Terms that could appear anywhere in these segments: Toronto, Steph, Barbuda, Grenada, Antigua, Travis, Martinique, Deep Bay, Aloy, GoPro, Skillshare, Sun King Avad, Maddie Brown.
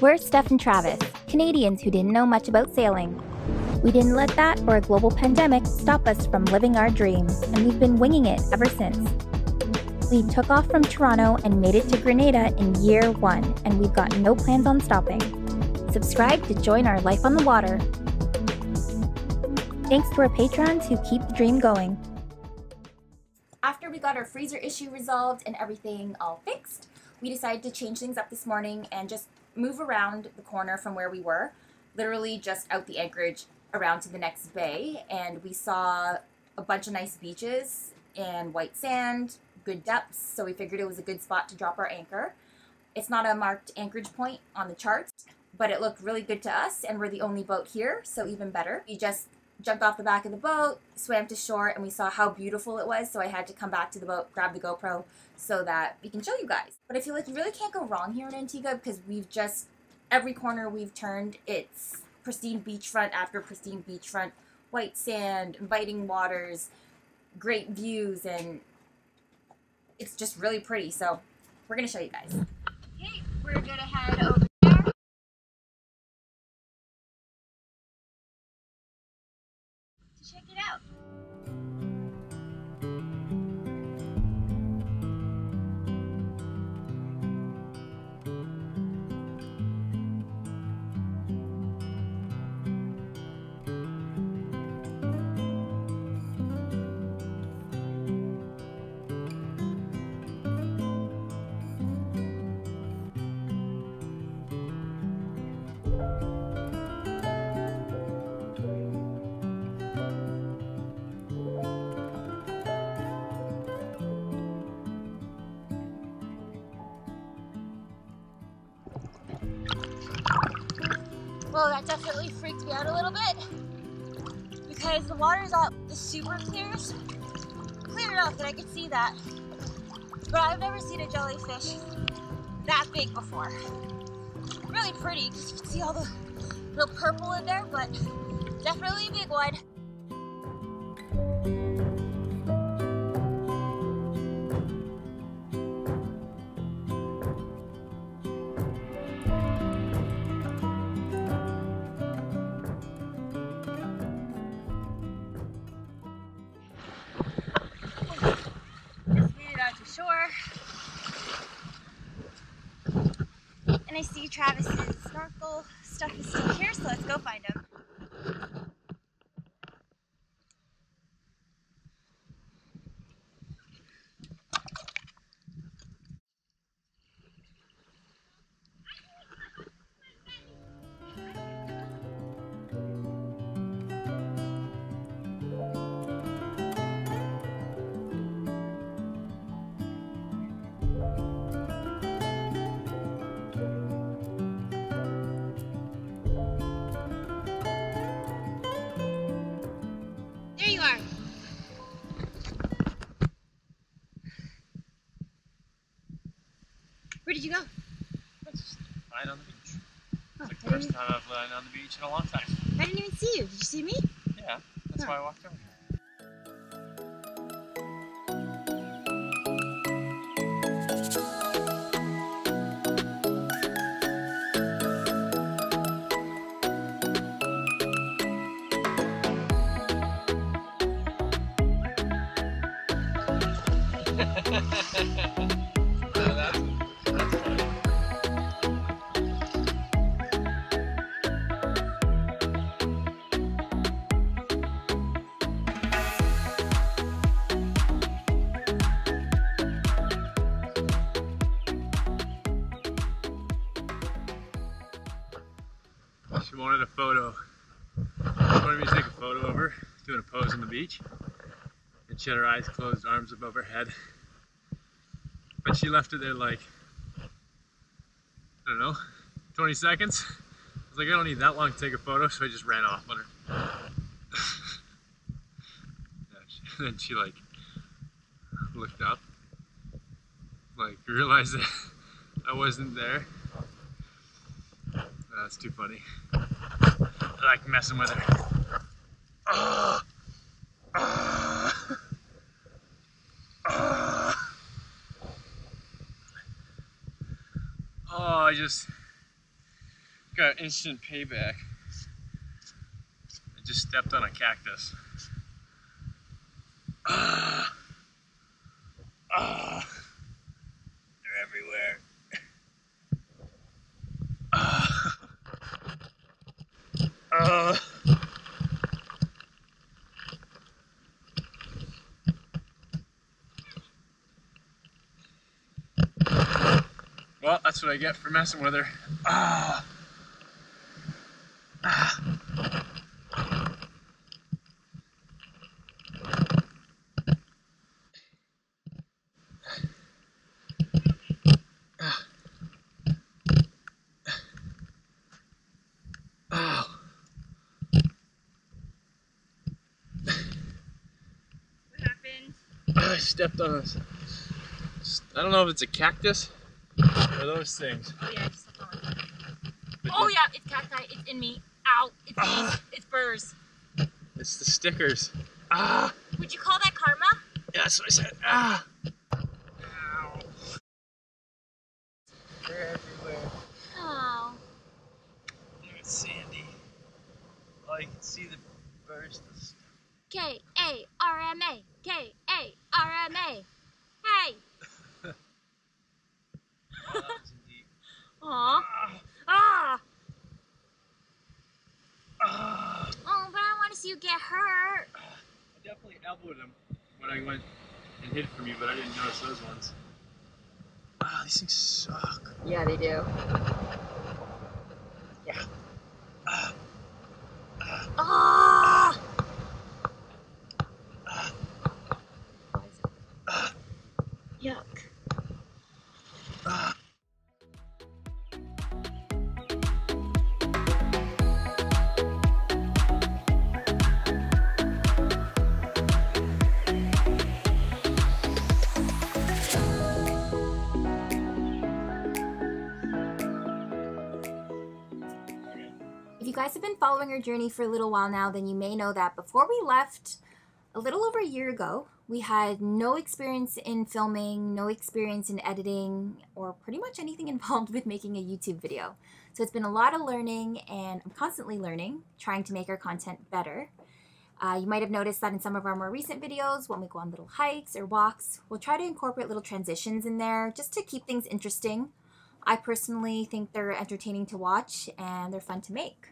We're Steph and Travis, Canadians who didn't know much about sailing. We didn't let that or a global pandemic stop us from living our dreams, and we've been winging it ever since. We took off from Toronto and made it to Grenada in year one, and we've got no plans on stopping. Subscribe to join our life on the water. Thanks to our patrons who keep the dream going. After we got our freezer issue resolved and everything all fixed, we decided to change things up this morning and just move around the corner from where we were, literally just out the anchorage around to the next bay, and we saw a bunch of nice beaches and white sand, good depths, so we figured it was a good spot to drop our anchor. It's not a marked anchorage point on the charts, but it looked really good to us, and we're the only boat here, so even better. We just jumped off the back of the boat, swam to shore, and we saw how beautiful it was, so I had to come back to the boat, grab the GoPro, so that we can show you guys. But I feel like you really can't go wrong here in Antigua, because we've just, every corner we've turned, it's pristine beachfront after pristine beachfront, white sand, inviting waters, great views, and it's just really pretty, so we're gonna show you guys. Okay, we're gonna head over. Check it out. Well, that definitely freaked me out a little bit because the water's all super clear enough that I could see that, but I've never seen a jellyfish that big before. Really pretty, because you can see all the little purple in there, but definitely a big one. And I see Travis's snorkel stuff is still here, so let's go find him. Where did you go? Lying on the beach. Oh, it's the first time I've lying on the beach in a long time. I didn't even see you. Did you see me? Yeah, that's why I walked over here. She wanted a photo. She wanted me to take a photo of her doing a pose on the beach. And she had her eyes closed, arms above her head. But she left it there like, I don't know, 20 seconds. I was like, I don't need that long to take a photo, so I just ran off on her. And then she like looked up, like realized that I wasn't there. That's too funny. I like messing with her. Oh, I just got instant payback. I just stepped on a cactus. They're everywhere. Well, that's what I get for messing with her. I stepped on this. I don't know if it's a cactus or those things. Oh yeah, I just stepped on it. Oh yeah, it's cacti. It's in me. Ow! It's me. It's burrs. It's the stickers. Ah! Would you call that karma? Yeah, that's what I said. Ah! Ow! They're everywhere. Oh. Look at Sandy. Oh, you can see the burrs. K-A-R-M-A. K-A-R-M-A. Hey! Well, that was deep. Aww. Ah! Ah! Oh, but I want to see you get hurt. I definitely elbowed him when I went and hid from you, but I didn't notice those ones. Ah, these things suck. Yeah, they do. Yeah. Ah! Ah! Ah! Yuck. If you guys have been following our journey for a little while now, then you may know that before we left a little over a year ago, we had no experience in filming, no experience in editing, or pretty much anything involved with making a YouTube video. So it's been a lot of learning, and I'm constantly learning, trying to make our content better. You might have noticed that in some of our more recent videos, when we go on little hikes or walks, we'll try to incorporate little transitions in there just to keep things interesting. I personally think they're entertaining to watch and they're fun to make.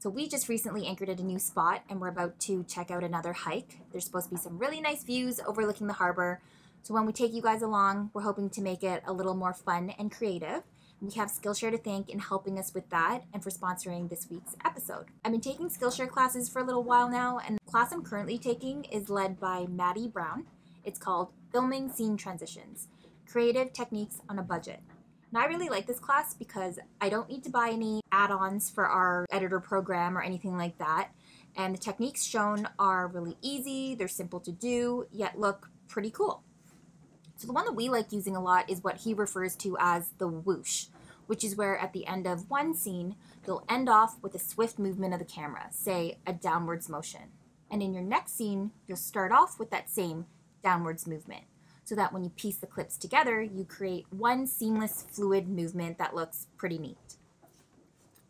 So we just recently anchored at a new spot and we're about to check out another hike. There's supposed to be some really nice views overlooking the harbor. So when we take you guys along, we're hoping to make it a little more fun and creative. We have Skillshare to thank in helping us with that and for sponsoring this week's episode. I've been taking Skillshare classes for a little while now, and the class I'm currently taking is led by Maddie Brown. It's called Filming Scene Transitions, Creative Techniques on a Budget. And I really like this class because I don't need to buy any add-ons for our editor program or anything like that. And the techniques shown are really easy, they're simple to do, yet look pretty cool. So the one that we like using a lot is what he refers to as the whoosh, which is where at the end of one scene, you'll end off with a swift movement of the camera, say a downwards motion. And in your next scene, you'll start off with that same downwards movement, so that when you piece the clips together, you create one seamless fluid movement that looks pretty neat.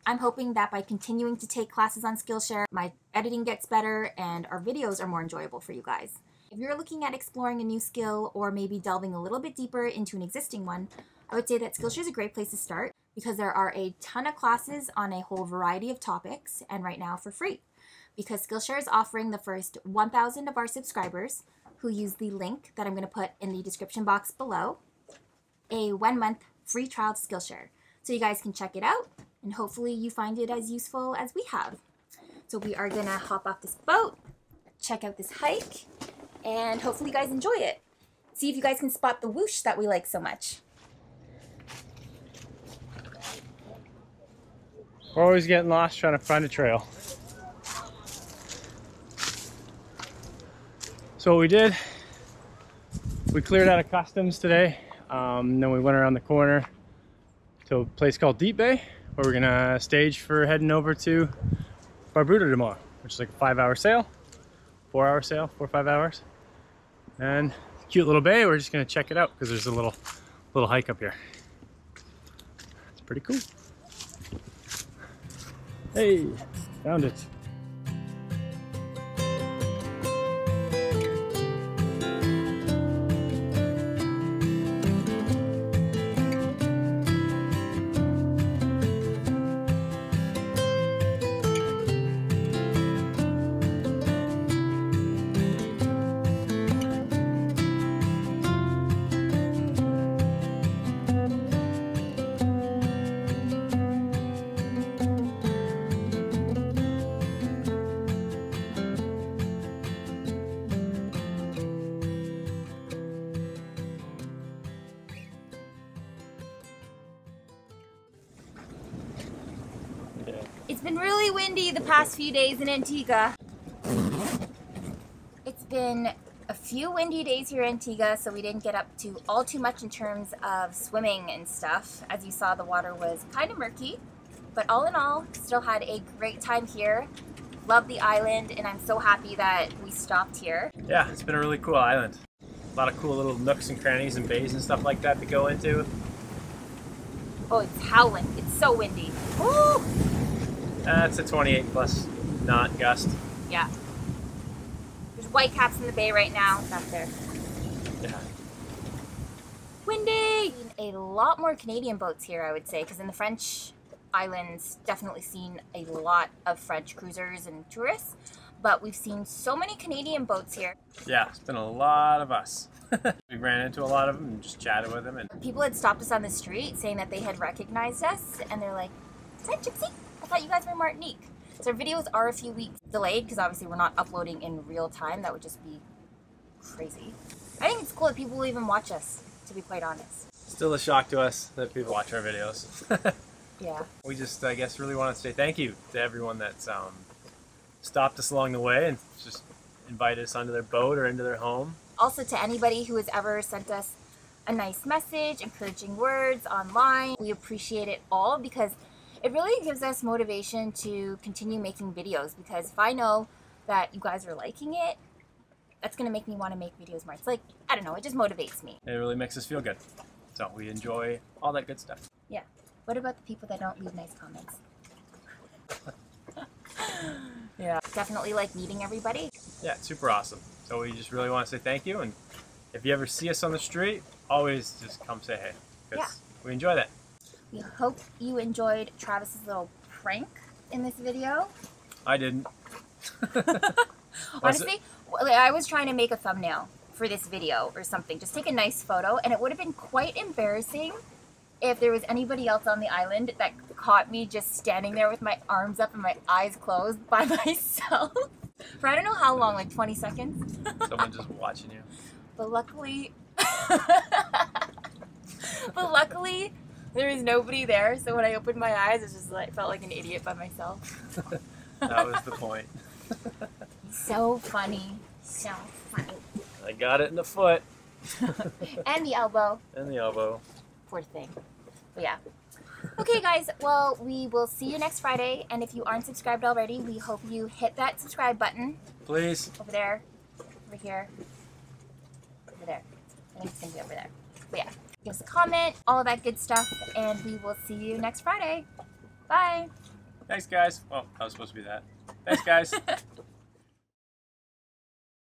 I'm hoping that by continuing to take classes on Skillshare, my editing gets better and our videos are more enjoyable for you guys. If you're looking at exploring a new skill or maybe delving a little bit deeper into an existing one, I would say that Skillshare is a great place to start because there are a ton of classes on a whole variety of topics and right now for free. Because Skillshare is offering the first 1,000 of our subscribers who use the link that I'm going to put in the description box below, a 1-month free trial to Skillshare. So you guys can check it out, and hopefully you find it as useful as we have. So we are going to hop off this boat, check out this hike, and hopefully you guys enjoy it. See if you guys can spot the whoosh that we like so much. We're always getting lost trying to find a trail. So what we did, we cleared out of customs today, and then we went around the corner to a place called Deep Bay, where we're gonna stage for heading over to Barbuda tomorrow, which is like a 5-hour sail, 4-hour sail, 4 or 5 hours. And it's a cute little bay, we're just gonna check it out because there's a little hike up here. It's pretty cool. Hey, found it. It's been really windy the past few days in Antigua. It's been a few windy days here in Antigua, so we didn't get up to all too much in terms of swimming and stuff. As you saw, the water was kind of murky, but all in all, still had a great time here. Love the island, and I'm so happy that we stopped here. Yeah, it's been a really cool island. A lot of cool little nooks and crannies and bays and stuff like that to go into. Oh, it's howling. It's so windy. Woo! That's a 28 plus knot gust. Yeah. There's whitecaps in the bay right now. Not there. Yeah. Windy! A lot more Canadian boats here, I would say, because in the French islands, definitely seen a lot of French cruisers and tourists, but we've seen so many Canadian boats here. Yeah, it's been a lot of us. We ran into a lot of them and just chatted with them. And people had stopped us on the street saying that they had recognized us, and they're like, "Is that Gypsy? I thought you guys were Martinique." So our videos are a few weeks delayed because obviously we're not uploading in real time. That would just be crazy. I think it's cool that people will even watch us, to be quite honest. Still a shock to us that people watch our videos. Yeah. We just, I guess, really want to say thank you to everyone that's stopped us along the way and just invited us onto their boat or into their home. Also to anybody who has ever sent us a nice message, encouraging words online. We appreciate it all because it really gives us motivation to continue making videos, because if I know that you guys are liking it, that's going to make me want to make videos more. It's like, I don't know, it just motivates me. It really makes us feel good. So we enjoy all that good stuff. Yeah. What about the people that don't leave nice comments? Yeah. Definitely like meeting everybody. Yeah, it's super awesome. So we just really want to say thank you. And if you ever see us on the street, always just come say hey, because we enjoy that. We hope you enjoyed Travis's little prank in this video. I didn't. Honestly, I was trying to make a thumbnail for this video or something. Just take a nice photo, and it would have been quite embarrassing if there was anybody else on the island that caught me just standing there with my arms up and my eyes closed by myself for I don't know how long, like 20 seconds. Someone just watching you. But luckily, there was nobody there, so when I opened my eyes, it just like, felt like an idiot by myself. That was the point. So funny. So funny. I got it in the foot. And the elbow. And the elbow. Poor thing. But yeah. Okay, guys. Well, we will see you next Friday, and if you aren't subscribed already, we hope you hit that subscribe button. Please. Over there. Over here. Over there. I think it's going to be over there. But yeah. Give us a comment, all of that good stuff, and we will see you next Friday. Bye. Thanks, guys. Well, that was supposed to be that. Thanks, guys.